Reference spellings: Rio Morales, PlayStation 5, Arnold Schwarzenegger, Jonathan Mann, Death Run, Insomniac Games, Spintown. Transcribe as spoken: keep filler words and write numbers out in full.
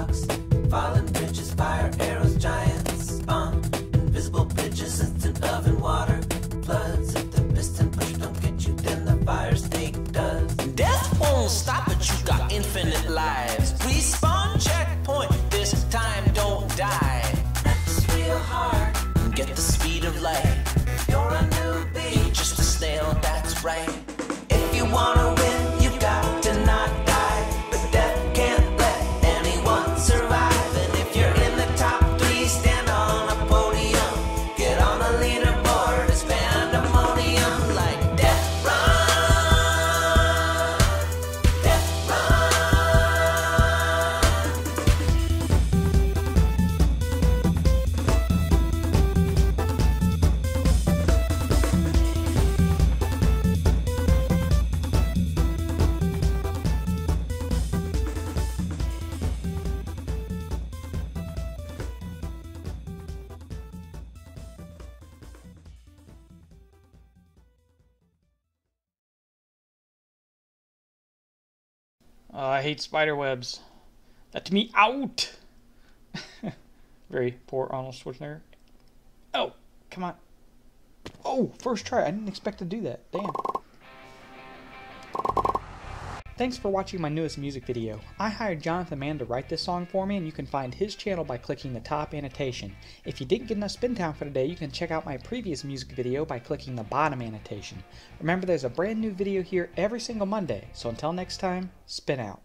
rocks, fallen bridges, fire arrows, giants spawn, invisible bitches, instant oven water floods. If the piston push don't get you, then the fire snake does. Death won't stop it, you got infinite lives. Respawn checkpoint, this time don't die. That's real hard. Get the speed of light. You're a newbie, you're just a snail, that's right. If you wanna win, you got to not die. But death can't let anyone survive. And if you're in the top three, stand on a podium. Get on a leaderboard, it's pandemonium. Like death run, death Uh, I hate spider webs. Let me out! Very poor Arnold Schwarzenegger. Oh, come on. Oh, first try. I didn't expect to do that. Damn. Thanks for watching my newest music video. I hired Jonathan Mann to write this song for me, and you can find his channel by clicking the top annotation. If you didn't get enough Spintown for today, you can check out my previous music video by clicking the bottom annotation. Remember, there's a brand new video here every single Monday, so until next time, spin out.